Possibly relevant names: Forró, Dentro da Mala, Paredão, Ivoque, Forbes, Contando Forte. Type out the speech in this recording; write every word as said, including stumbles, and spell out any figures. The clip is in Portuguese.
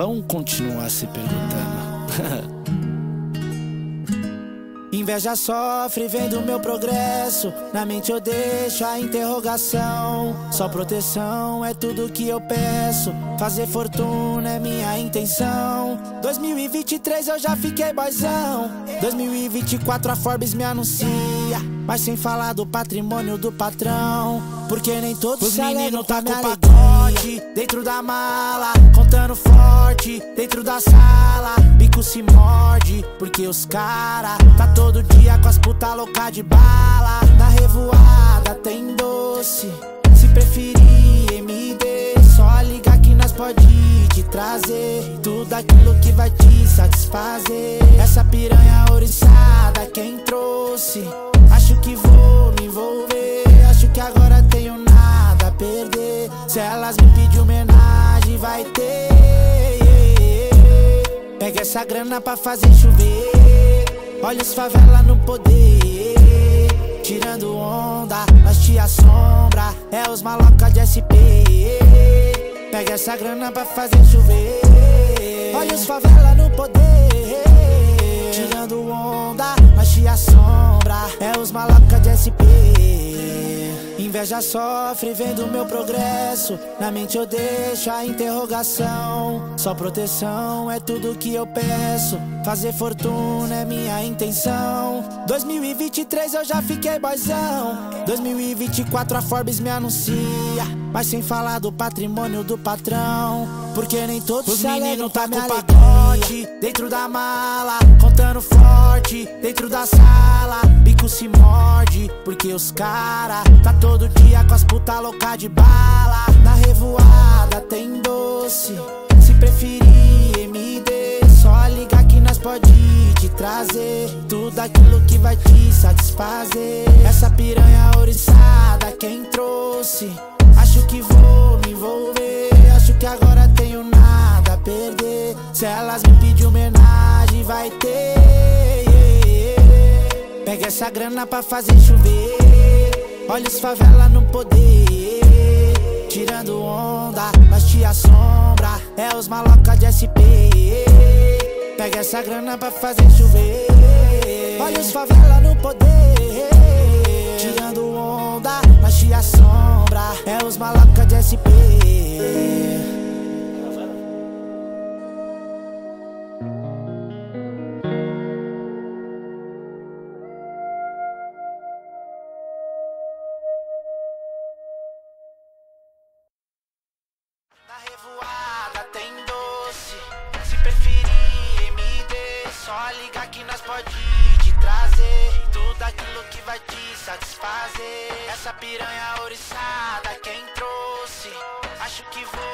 vão continuar se perguntando. Inveja sofre vendo meu progresso, na mente eu deixo a interrogação. Só proteção é tudo que eu peço, fazer fortuna é minha intenção. Dois mil e vinte e três eu já fiquei boizão, dois mil e vinte e quatro a Forbes me anuncia, mas sem falar do patrimônio do patrão, porque nem todos se alegram com a minha alegria. Dentro da mala, contando forte, dentro da sala, bico se morde, porque os cara tá todo dia com as puta louca de bala. Na revoada tem doce, se preferir M D, só liga que nós pode te trazer tudo aquilo que vai te satisfazer. Essa piranha ouriçada quem trouxe, acho que vou me envolver, acho que agora tenho nada a perder. Se elas me pedirem homenagem vai ter. Pega essa grana pra fazer chover, olha os favela no poder, tirando onda, nós te assombra, é os maloca de S P. Pega essa grana pra fazer chover, olha os favela no poder, tirando onda, nós te assombra, é os maloca de S P. Inveja sofre vendo meu progresso, na mente eu deixo a interrogação. Só proteção é tudo que eu peço, fazer fortuna é minha intenção. Dois mil e vinte e três eu já fiquei boizão, dois mil e vinte e quatro a Forbes me anuncia, mas sem falar do patrimônio do patrão, porque nem todos se alegram com a minha alegria. Dentro da mala, contando forte, dentro da sala, bico se morde, porque os cara tá todo Todo dia com as puta louca de bala. Na revoada tem doce, se preferir M D, só liga que nós pode te trazer tudo aquilo que vai te satisfazer. Essa piranha ouriçada quem trouxe, acho que vou me envolver, acho que agora tenho nada a perder. Se elas me pedirem homenagem vai ter. Pega essa grana pra fazer chover, olha os favela no poder, tirando onda, nós te assombra, é os maloca de S P. Pega essa grana pra fazer chover, olha os favela no poder, tirando onda, nós te assombra, é os maloca de S P. Na revoada tem doce, se preferir M D, só liga que nós pode te trazer tudo aquilo que vai te satisfazer. Essa piranha ouriçada quem trouxe, acho que vou